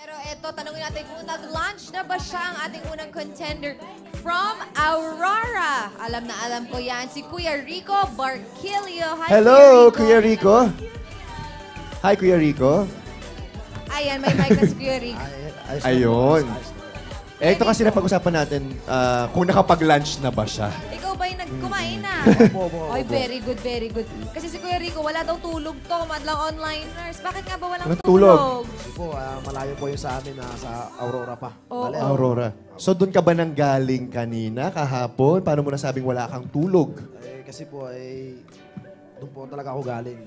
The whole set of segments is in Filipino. Pero eto, tanongin natin kung nag-launch na ba siya ang ating unang contender from Aurora. Alam na alam ko yan, si Kuya Rico Barquilla. Hello, Kuya Rico. Hi, Kuya Rico. Ayan, may mic na si Kuya Rico. Ayun. Eh, ito kasi napag-usapan natin kung nakapag-lunch na ba siya. Ikaw ba yung nagkumain na? Oy, very good, very good. Kasi si Kuya Rico, wala daw tulog to. Madlang online nurse. Bakit nga ba walang tulog? Kasi po, malayo po yung sa amin, sa Aurora pa. Oh, Aurora. So, doon ka ba nang galing kanina, kahapon? Paano mo nasabing wala kang tulog? Eh, kasi po, doon po talaga ako galing.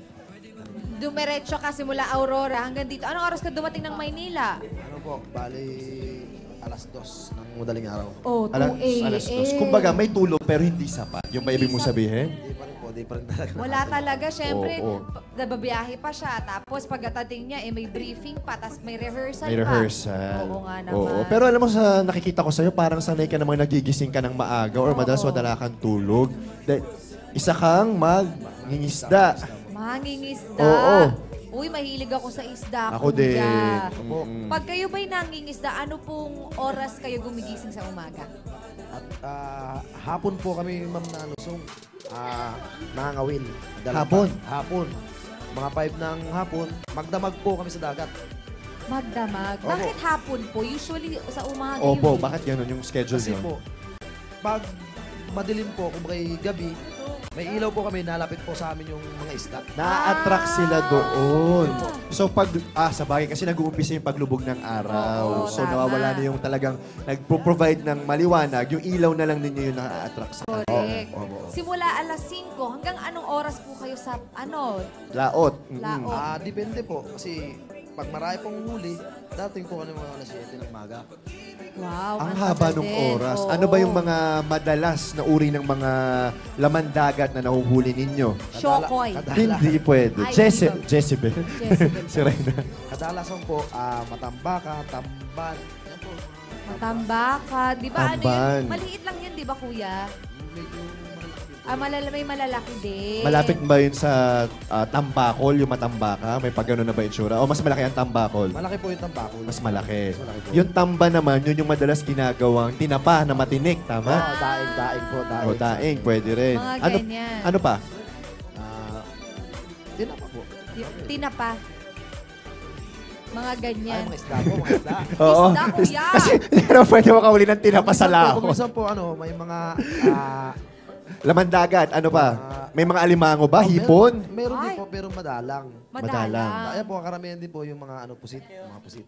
Dumiretso ka simula Aurora hanggang dito. Anong oras ka dumating ng Maynila? Ano po, bali... Alas 2 ng madaling araw. Oh, 2 a.m. Alas 2. Kumbaga, may tulog pero hindi sapat. Yung ba ibig mong sabihin? Hindi pa rin po, hindi pa rin talaga. Wala talaga, syempre. Nababiyahe pa siya. Tapos pagdating niya, may briefing pa. Tapos may rehearsal pa. May rehearsal. Oo nga naman. Pero alam mo, nakikita ko sa'yo, parang sanay ka namang nagigising ka ng maaga or madalas wadala kang tulog. Isa kang mangingisda. Mangingisda. Oo. Uy, mahilig ako sa isda. Ako din. Pag kayo ba'y nangingisda, ano pong oras kayo gumigising sa umaga? At hapon po kami, ma'am, na anusong nangangawin. Hapon? Hapon. Mga 5 ng hapon, magdamag po kami sa dagat. Magdamag? Opo. Bakit hapon po? Usually sa umaga yun. Opo, bakit ganun yung schedule yun? Kasi po, pag madilim po, kung kay gabi, may ilaw po kami, nalapit po sa amin yung mga isda. Na-attract sila doon. So, sa bagay, kasi nag-uumpisa yung paglubog ng araw. So, nawawala na yung talagang nag-provide ng maliwanag. Yung ilaw na lang ninyo yung na-attract sa amin. Correct. Simula alas 5, hanggang anong oras po kayo sa, laot. Depende po. Kasi, pag marami pong huli, dating po kami mga alas 7 ng maga. Wow, ang haba ng oras. Oo. Ano ba yung mga madalas na uri ng mga laman dagat na nahuhuli ninyo? Shokoy. Hindi pwede. Jezebel. Si Reyna. Kadalasan po, matambaka, tamban. Yan po. Matambaka. Di ba ano yun? Maliit lang yun, di ba kuya? May malalaki din. Malapit ba yun sa tambakol, yung matambaka? May pag-ano na ba itsura? O mas malaki ang tambakol? Malaki po yung tambakol. Mas malaki. Yung tamba naman, yun yung madalas ginagawang tinapa na matinik, tama? Daing po, daing. O daing, pwede rin. Mga ganyan. Ano pa? Tinapa po. Tinapa. Mga ganyan. Ay, mga isda po, mga isda. Oo. Isda, kuya! Kasi pwede makahuli ng tinapa sa lao. Kung minsan po, may mga... Laman dagat, ano pa? May mga alimango ba? Hipon? Meron din po, pero madalang. Madalang. Ayan po, karamihan din po yung mga pusit. Mga pusit.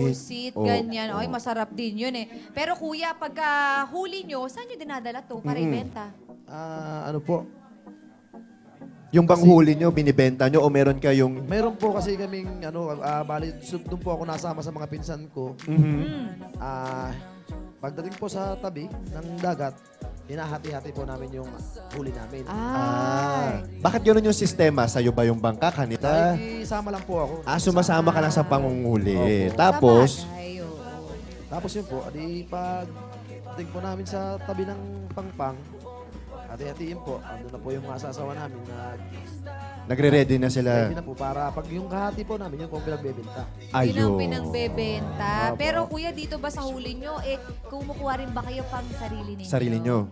Pusit, ganyan. Ay, masarap din yun eh. Pero kuya, pagka huli nyo, saan nyo dinadala to para ibenta? Ano po? Yung bang huli nyo, binibenta nyo, o meron kayong... Meron po kasi kaming, bali, doon po ako nasama sa mga pinsan ko. Pagdating po sa tabi ng dagat, hinahati-hati po namin yung huli namin. Bakit gano'n yung sistema? Sa'yo ba yung bangka, kanita? Ay, sama lang po ako. Sumasama ka lang sa pangunghuli. Tapos? Tapos yun po, pagdating po namin sa tabi ng pangpang, hati-hatiin po. Ando na po yung mga asawa namin na... Nagre-ready na sila. Ready na po para pag yung kahati po namin, yun po ang pinagbebenta. Ayun. Pinagbebenta. Pero kuya, dito ba sa huli nyo, kumukuha rin ba kayo pang sarili ninyo? Sarili nyo.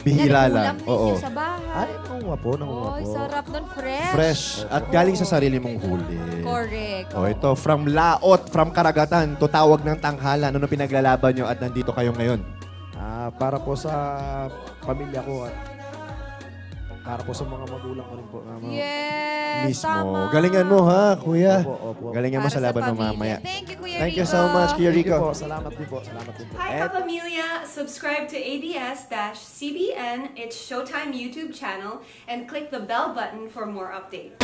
Bihira lang. Oo. Sa bahay. Ay, nanguha po, nanguha po. Sarap nun, fresh. Fresh. At galing sa sarili mong huli. Correct. O, ito, from laot, from karagatan, to tawag ng tanghalan. Ano pinaglalaban nyo at nandito kayo ngayon? Para po sa pamilya ko at para po sa mga magulang ko rin po. Yes, tama. Galingan mo ha, kuya. Opo. Galingan mo sa laban ng mamaya. Thank you, Kuya Rico. Thank you so much, Kuya Rico. Salamat din po. Hi, kapamilya. Subscribe to ABS-CBN, its Showtime YouTube channel, and click the bell button for more updates.